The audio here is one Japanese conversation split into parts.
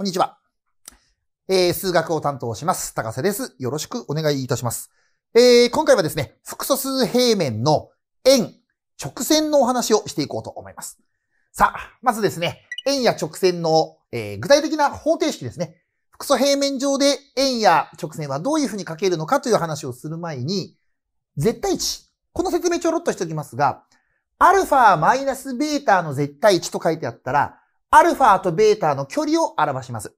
こんにちは。数学を担当します。高瀬です。よろしくお願いいたします。今回はですね、複素数平面の円、直線のお話をしていこうと思います。さあ、まずですね、円や直線の、具体的な方程式ですね。複素平面上で円や直線はどういうふうに書けるのかという話をする前に、絶対値。この説明ちょろっとしておきますが、アルファマイナスベータの絶対値と書いてあったら、アルファとベータの距離を表します。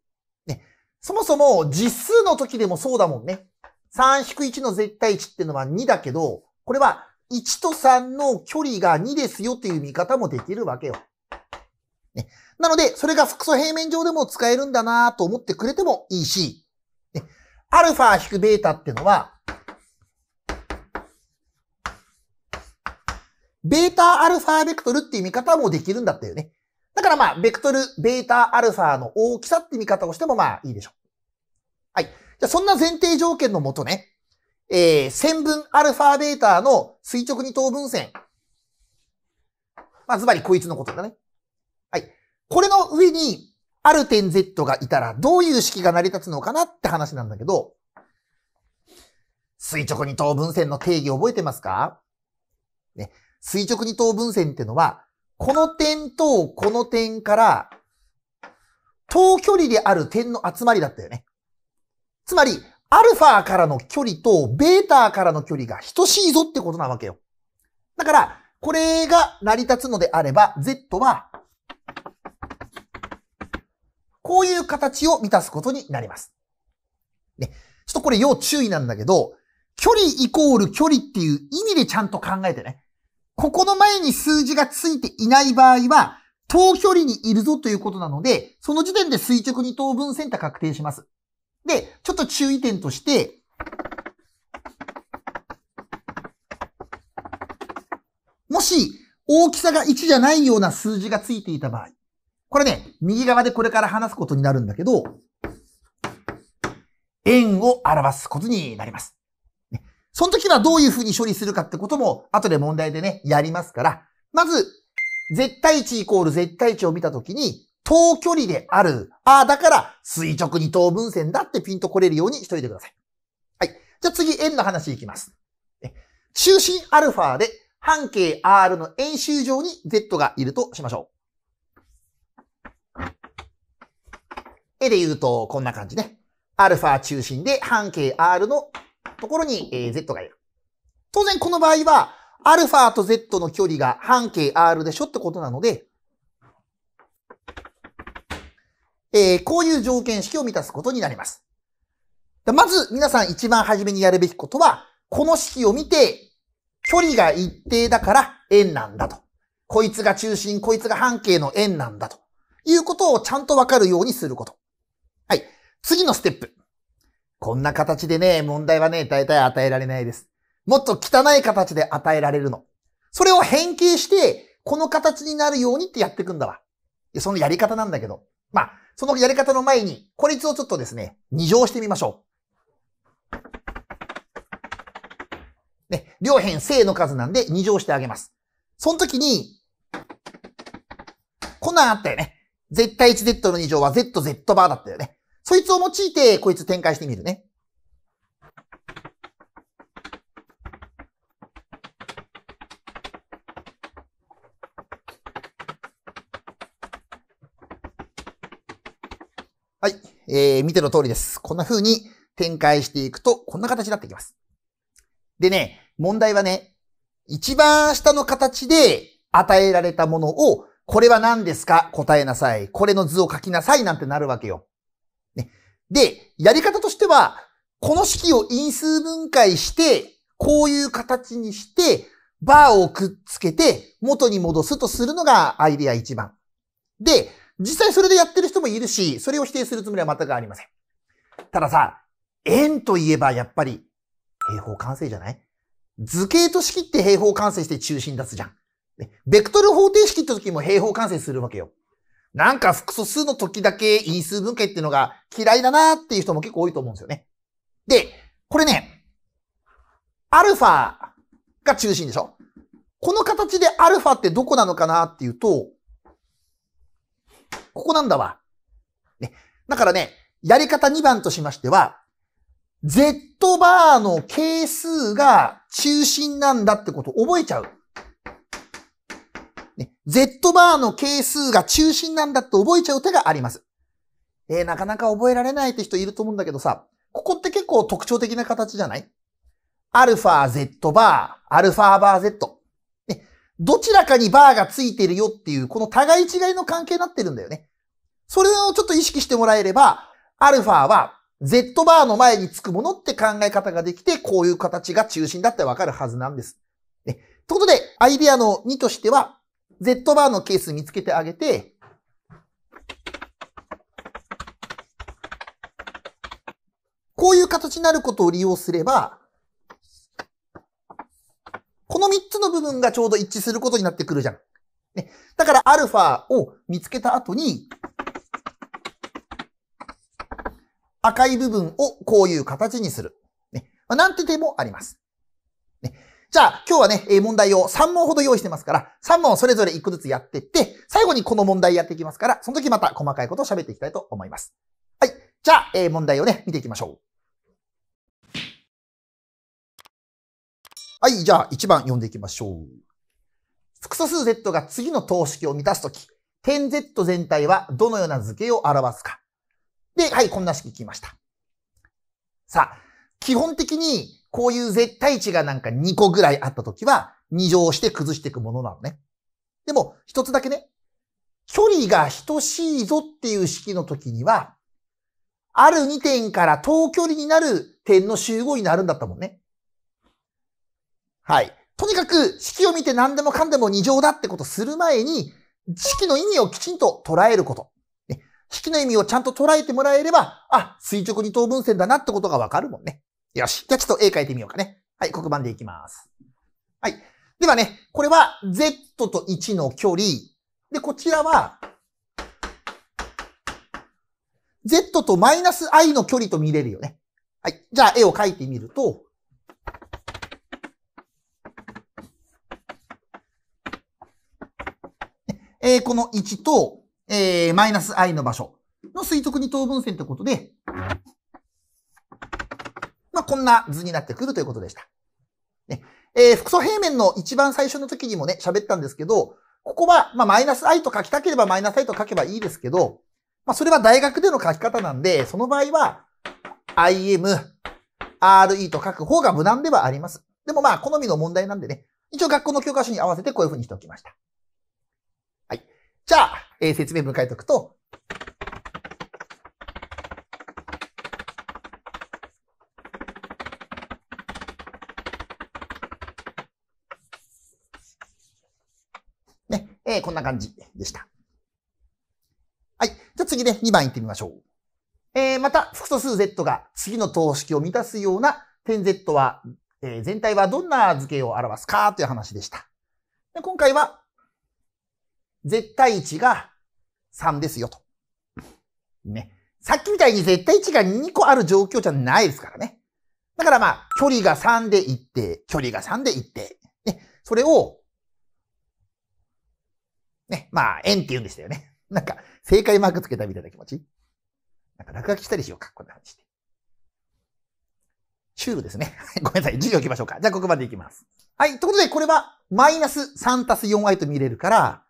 ね。そもそも実数の時でもそうだもんね。3-1 の絶対値ってのは2だけど、これは1と3の距離が2ですよっていう見方もできるわけよ。ね。なので、それが複素平面上でも使えるんだなと思ってくれてもいいし、ね。アルファ引くベータってのは、ベータアルファベクトルっていう見方もできるんだったよね。だからまあ、ベクトル、ベータアルファの大きさって見方をしてもまあいいでしょう。はい。じゃあそんな前提条件のもとね、線分アルファベータの垂直二等分線。まあ、ズバリこいつのことだね。はい。これの上に、ある点 Z がいたらどういう式が成り立つのかなって話なんだけど、垂直二等分線の定義覚えてますか？ね。垂直二等分線ってのは、この点とこの点から、等距離である点の集まりだったよね。つまり、アルファからの距離とベータからの距離が等しいぞってことなわけよ。だから、これが成り立つのであれば、Z は、こういう形を満たすことになります。ね。ちょっとこれ要注意なんだけど、距離イコール距離っていう意味でちゃんと考えてね。ここの前に数字がついていない場合は、等距離にいるぞということなので、その時点で垂直二等分線が確定します。で、ちょっと注意点として、もし、大きさが1じゃないような数字がついていた場合、これね、右側でこれから話すことになるんだけど、円を表すことになります。その時はどういう風に処理するかってことも、後で問題でね、やりますから、まず、絶対値イコール絶対値を見た時に、等距離である。だから、垂直二等分線だってピンと来れるようにしといてください。はい。じゃあ次、円の話いきます。中心アルファで、半径 R の円周上に Z がいるとしましょう。絵で言うと、こんな感じね。アルファ中心で半径 R のところに Z がいる。当然この場合は、アルファと Z の距離が半径 R でしょってことなので、こういう条件式を満たすことになります。まず皆さん一番初めにやるべきことは、この式を見て、距離が一定だから円なんだと。こいつが中心、こいつが半径の円なんだと。いうことをちゃんとわかるようにすること。はい。次のステップ。こんな形でね、問題はね、大体与えられないです。もっと汚い形で与えられるの。それを変形して、この形になるようにってやっていくんだわ。そのやり方なんだけど。まあ、そのやり方の前に、これ一応ちょっとですね、2乗してみましょう。ね、両辺正の数なんで2乗してあげます。その時に、こんなんあったよね。絶対 1Z の2乗は ZZ バーだったよね。そいつを用いて、こいつ展開してみるね。はい。見ての通りです。こんな風に展開していくと、こんな形になってきます。でね、問題はね、一番下の形で与えられたものを、これは何ですか？答えなさい。これの図を書きなさい。なんてなるわけよ。で、やり方としては、この式を因数分解して、こういう形にして、バーをくっつけて、元に戻すとするのがアイデア1番。で、実際それでやってる人もいるし、それを否定するつもりは全くありません。たださ、円といえばやっぱり、平方完成じゃない？図形と式って平方完成して中心出すじゃん。ベクトル方程式って時も平方完成するわけよ。なんか複素数の時だけ因数分解っていうのが嫌いだなーっていう人も結構多いと思うんですよね。で、これね、アルファが中心でしょ？この形でアルファってどこなのかなっていうと、ここなんだわ。ね。だからね、やり方2番としましては、Z バーの係数が中心なんだってことを覚えちゃう。ね、Z バーの係数が中心なんだって覚えちゃう手があります。なかなか覚えられないって人いると思うんだけどさ、ここって結構特徴的な形じゃない？アルファ Z バー、アルファバー Z。ね、どちらかにバーがついてるよっていう、この互い違いの関係になってるんだよね。それをちょっと意識してもらえれば、アルファは Z バーの前につくものって考え方ができて、こういう形が中心だってわかるはずなんです。ね、ということで、アイデアの2としては、Z バーの係数見つけてあげて、こういう形になることを利用すれば、この3つの部分がちょうど一致することになってくるじゃん。ね、だから、アルファを見つけた後に、赤い部分をこういう形にする。ね、まあ、なんて手もあります。ね、じゃあ、今日はね、問題を3問ほど用意してますから、3問それぞれ1個ずつやってって、最後にこの問題やっていきますから、その時また細かいことを喋っていきたいと思います。はい。じゃあ、問題をね、見ていきましょう。はい。じゃあ、1番読んでいきましょう。複素数 Z が次の等式を満たすとき、点 Z 全体はどのような図形を表すか。で、はい、こんな式聞きました。さあ、基本的にこういう絶対値がなんか2個ぐらいあったときは、2乗して崩していくものなのね。でも、一つだけね、距離が等しいぞっていう式のときには、ある2点から等距離になる点の集合になるんだったもんね。はい。とにかく、式を見て何でもかんでも2乗だってことする前に、式の意味をきちんと捉えること。式の意味をちゃんと捉えてもらえれば、あ、垂直二等分線だなってことがわかるもんね。よし。じゃあちょっと絵描いてみようかね。はい、黒板でいきます。はい。ではね、これは Z と1の距離。で、こちらは、Z とマイナス i の距離と見れるよね。はい。じゃあ絵を描いてみると、この1と、マイナス i の場所の垂直二等分線ということで、まあ、こんな図になってくるということでした。ね、複素平面の一番最初の時にもね、喋ったんですけど、ここは、まあ、マイナス i と書きたければマイナス i と書けばいいですけど、まあ、それは大学での書き方なんで、その場合は、im, re と書く方が無難ではあります。でもまあ、好みの問題なんでね、一応学校の教科書に合わせてこういう風にしておきました。はい。じゃあ、説明文書いておくと、ね、こんな感じでした。はい。じゃあ次ね、2番行ってみましょう。また、複素数 Z が次の等式を満たすような点 Z は、全体はどんな図形を表すかという話でした。で、今回は、絶対値が3ですよと。ね。さっきみたいに絶対値が2個ある状況じゃないですからね。だからまあ、距離が3で一定、距離が3で一定。ね。それを、ね。まあ、円って言うんでしたよね。なんか、正解マークつけたみたいな気持ち。なんか落書きしたりしようか。こんな感じで。シュールですね。ごめんなさい。授業行きましょうか。じゃあ、黒板でいきます。はい。ということで、これは、マイナス3たす 4i と見れるから、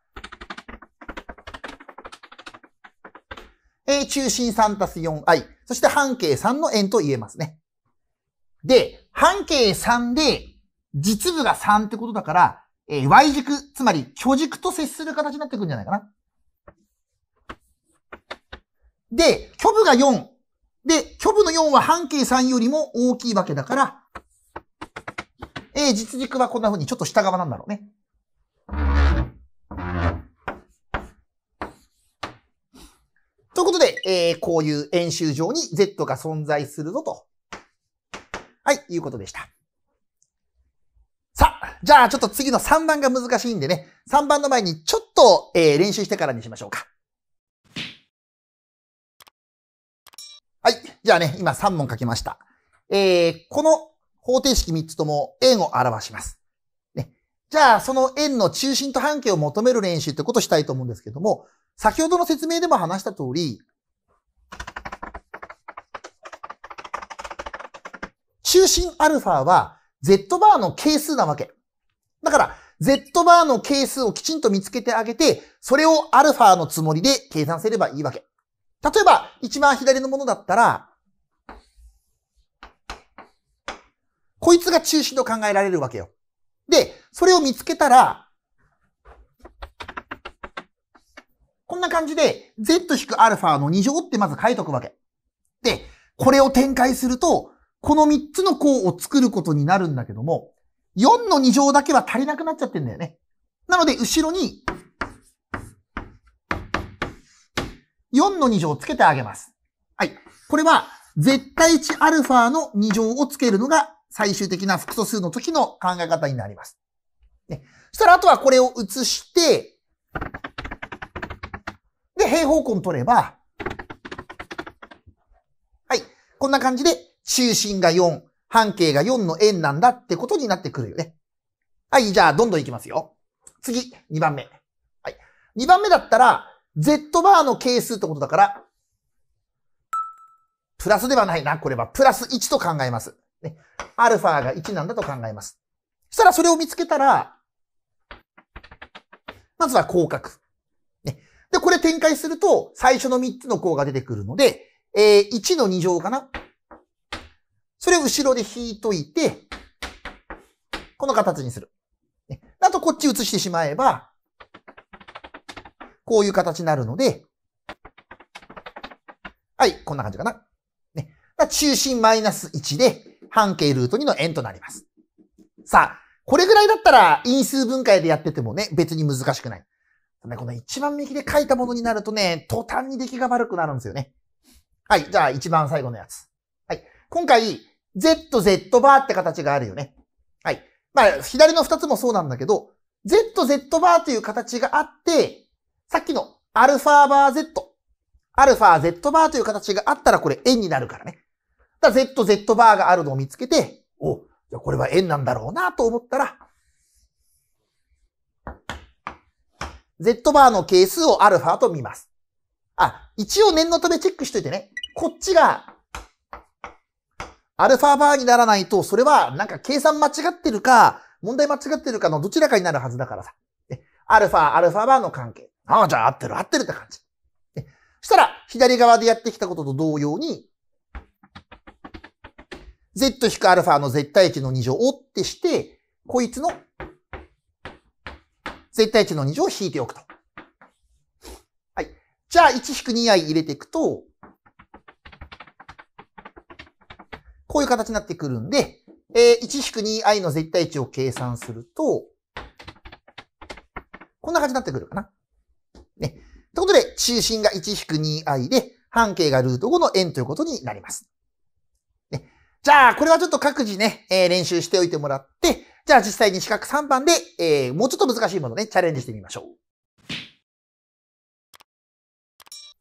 中心3たす 4i。そして半径3の円と言えますね。で、半径3で実部が3ってことだから、y 軸、つまり巨軸と接する形になってくるんじゃないかな。で、巨部が4。で、巨部の4は半径3よりも大きいわけだから、実軸はこんな風にちょっと下側なんだろうね。ということで、こういう演習上に Z が存在するぞと。はい、いうことでした。さあ、じゃあちょっと次の3番が難しいんでね、3番の前にちょっと、練習してからにしましょうか。はい、じゃあね、今3問書きました。この方程式3つとも円を表します。ね、じゃあその円の中心と半径を求める練習ってことをしたいと思うんですけども、先ほどの説明でも話した通り、中心アルファは Z バーの係数なわけ。だから、Z バーの係数をきちんと見つけてあげて、それをアルファのつもりで計算すればいいわけ。例えば、一番左のものだったら、こいつが中心と考えられるわけよ。で、それを見つけたら、こんな感じで、Z-α の2乗ってまず書いとくわけ。で、これを展開すると、この3つの項を作ることになるんだけども、4の2乗だけは足りなくなっちゃってんだよね。なので、後ろに、4の2乗をつけてあげます。はい。これは、絶対値アルファの2乗をつけるのが、最終的な複素数の時の考え方になります。ね、そしたら、あとはこれを移して、で、平方根取れば、はい。こんな感じで、中心が4、半径が4の円なんだってことになってくるよね。はい、じゃあ、どんどんいきますよ。次、2番目。はい。2番目だったら、Z バーの係数ってことだから、プラスではないな。これはプラス1と考えます。ね。アルファが1なんだと考えます。そしたらそれを見つけたら、まずはこう書く。ね。で、これ展開すると、最初の3つの項が出てくるので、1の2乗かな。それを後ろで引いといて、この形にする。ね、あとこっち移してしまえば、こういう形になるので、はい、こんな感じかな。ね、中心マイナス1で、半径ルート2の円となります。さあ、これぐらいだったら因数分解でやっててもね、別に難しくない。この一番右で書いたものになるとね、途端に出来が悪くなるんですよね。はい、じゃあ一番最後のやつ。はい。今回、ZZ バーって形があるよね。はい。まあ、左の2つもそうなんだけど、ZZ バーという形があって、さっきの α バー Z、α Z バーという形があったらこれ円になるからね。だから ZZ バーがあるのを見つけて、お、じゃあこれは円なんだろうなと思ったら、Z バーの係数を α と見ます。あ、一応念のためチェックしといてね。こっちが、アルファバーにならないと、それはなんか計算間違ってるか、問題間違ってるかのどちらかになるはずだからさ。アルファバーの関係。ああ、じゃあ合ってるって感じ。そしたら、左側でやってきたことと同様に、z-α の絶対値の2乗をってして、こいつの絶対値の2乗を引いておくと。はい。じゃあ、1-2i 入れていくと、こういう形になってくるんで、1-2i の絶対値を計算すると、こんな感じになってくるかな。ね。ということで、中心が 1-2i で、半径がルート5の円ということになります。ね。じゃあ、これはちょっと各自ね、練習しておいてもらって、じゃあ実際に四角3番で、もうちょっと難しいものね、チャレンジしてみましょう。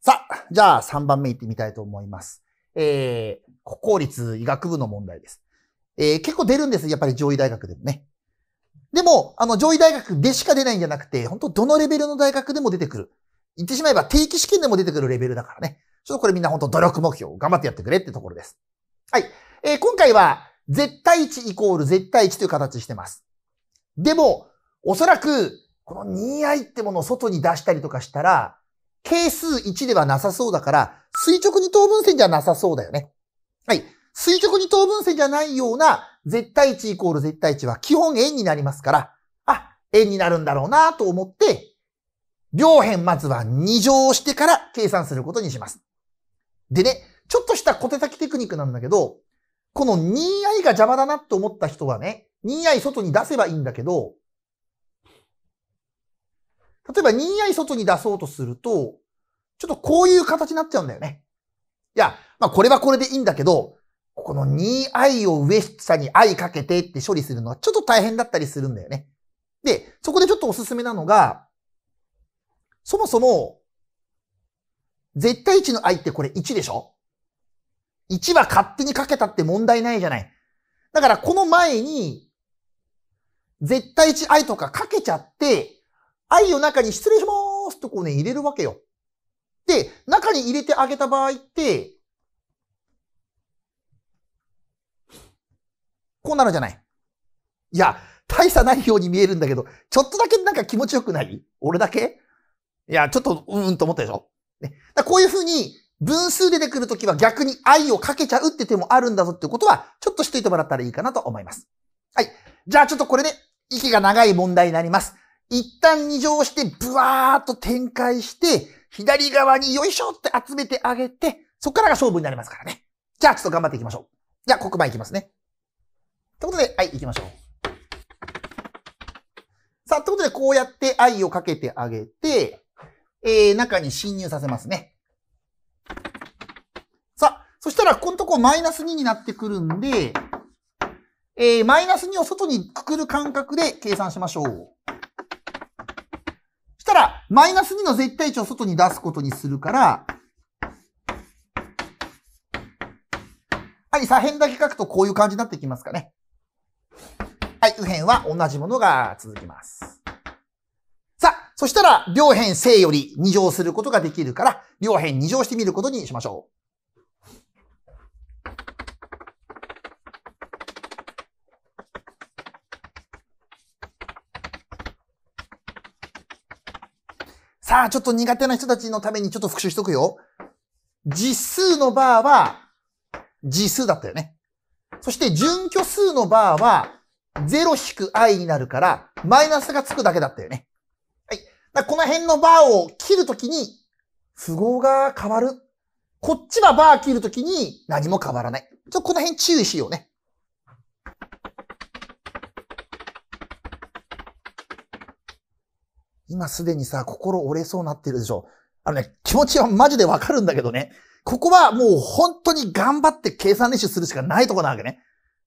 さあ、じゃあ3番目いってみたいと思います。国公立医学部の問題です。結構出るんです。やっぱり上位大学でもね。でも、上位大学でしか出ないんじゃなくて、本当どのレベルの大学でも出てくる。言ってしまえば定期試験でも出てくるレベルだからね。ちょっとこれみんな本当努力目標、頑張ってやってくれってところです。はい。今回は、絶対値イコール絶対値という形してます。でも、おそらく、この 2i ってものを外に出したりとかしたら、係数1ではなさそうだから、垂直二等分線じゃなさそうだよね。はい。垂直二等分線じゃないような、絶対値イコール絶対値は基本円になりますから、あ、円になるんだろうなと思って、両辺まずは2乗してから計算することにします。でね、ちょっとした小手先テクニックなんだけど、この 2i が邪魔だなと思った人はね、2i 外に出せばいいんだけど、例えば 2i 外に出そうとすると、ちょっとこういう形になっちゃうんだよね。いや、まあこれはこれでいいんだけど、この 2i を上下に i かけてって処理するのはちょっと大変だったりするんだよね。で、そこでちょっとおすすめなのが、そもそも、絶対値の i ってこれ1でしょ ?1 は勝手にかけたって問題ないじゃない。だからこの前に、絶対値 i とかかけちゃって、i を中に失礼しまーすとこうね、入れるわけよ。で、中に入れてあげた場合って、こうなるんじゃない？いや、大差ないように見えるんだけど、ちょっとだけなんか気持ちよくない？俺だけ？いや、ちょっと、と思ったでしょ？ね、だこういうふうに、分数出てくるときは逆に愛をかけちゃうって手もあるんだぞっていうことは、ちょっとしといてもらったらいいかなと思います。はい。じゃあちょっとこれで、息が長い問題になります。一旦2乗して、ブワーっと展開して、左側によいしょって集めてあげて、そっからが勝負になりますからね。じゃあちょっと頑張っていきましょう。じゃあ黒板いきますね。ということで、はい、いきましょう。さあ、ということで、こうやって愛をかけてあげて、中に侵入させますね。さあ、そしたら、ここのとこマイナス2になってくるんで、マイナス2を外にくくる感覚で計算しましょう。したら、マイナス2の絶対値を外に出すことにするから、はい、左辺だけ書くとこういう感じになってきますかね。はい、右辺は同じものが続きます。さあ、そしたら、両辺正より2乗することができるから、両辺2乗してみることにしましょう。さあ、ちょっと苦手な人たちのためにちょっと復習しとくよ。実数のバーは、実数だったよね。そして、準拠数のバーは、0-i になるから、マイナスがつくだけだったよね。はい。だこの辺のバーを切るときに、符号が変わる。こっちはバー切るときに何も変わらない。ちょっとこの辺注意しようね。今すでにさ、心折れそうになってるでしょ。気持ちはマジでわかるんだけどね。ここはもう本当に頑張って計算練習するしかないとこなわけね。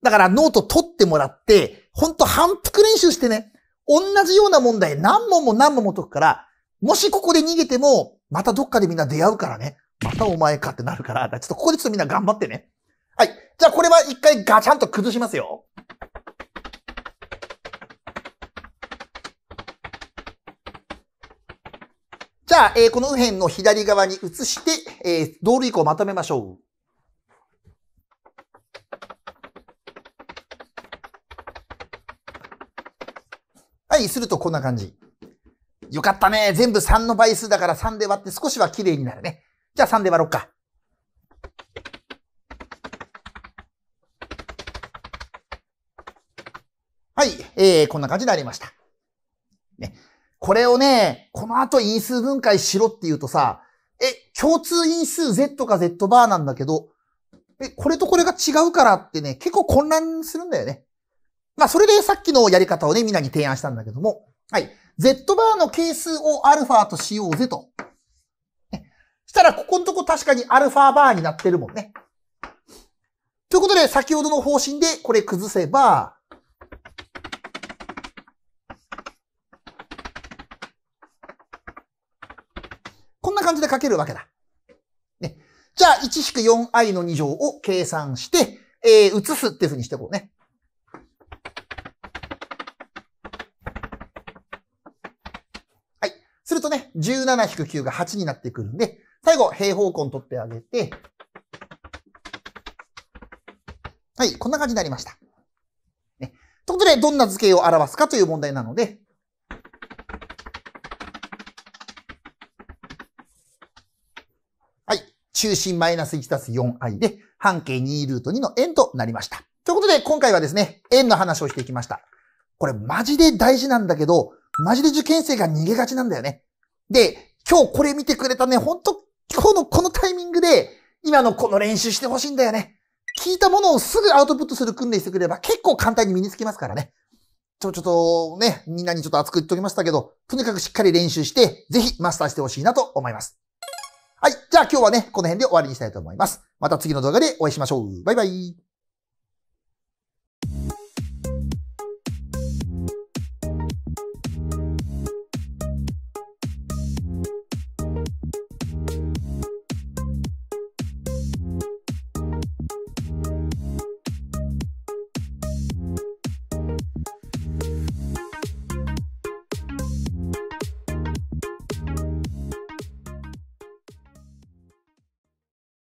だからノート取ってもらって、本当反復練習してね。同じような問題何問も何問も解くから、もしここで逃げても、またどっかでみんな出会うからね。またお前かってなるから、ちょっとここでちょっとみんな頑張ってね。はい。じゃあこれは一回ガチャンと崩しますよ。じゃあ、この右辺の左側に移して、同類項をまとめましょう。はい、するとこんな感じ。よかったね。全部3の倍数だから3で割って少しは綺麗になるね。じゃあ3で割ろうか。はい、こんな感じになりました。ね。これをね、この後因数分解しろって言うとさ、共通因数 Z か Z バーなんだけど、これとこれが違うからってね、結構混乱するんだよね。まあ、それでさっきのやり方をね、みんなに提案したんだけども、はい。Z バーの係数を α としようぜと。したら、ここのとこ確かに α バーになってるもんね。ということで、先ほどの方針でこれ崩せば、こんな感じで書けるわけだ。ね。じゃあ、1-4i の2乗を計算して、移すっていう風にしてこうね。はい。するとね、17-9 が8になってくるんで、最後、平方根取ってあげて、はい、こんな感じになりました。ね。ということで、どんな図形を表すかという問題なので、中心マイナス1たす 4i で、半径2ルート2の円となりました。ということで、今回はですね、円の話をしていきました。これマジで大事なんだけど、マジで受験生が逃げがちなんだよね。で、今日これ見てくれたね、ほんと、今日のこのタイミングで、今のこの練習してほしいんだよね。聞いたものをすぐアウトプットする訓練してくれば、結構簡単に身につきますからね。ちょっとね、みんなにちょっと熱く言っておきましたけど、とにかくしっかり練習して、ぜひマスターしてほしいなと思います。はい。じゃあ今日はね、この辺で終わりにしたいと思います。また次の動画でお会いしましょう。バイバイ。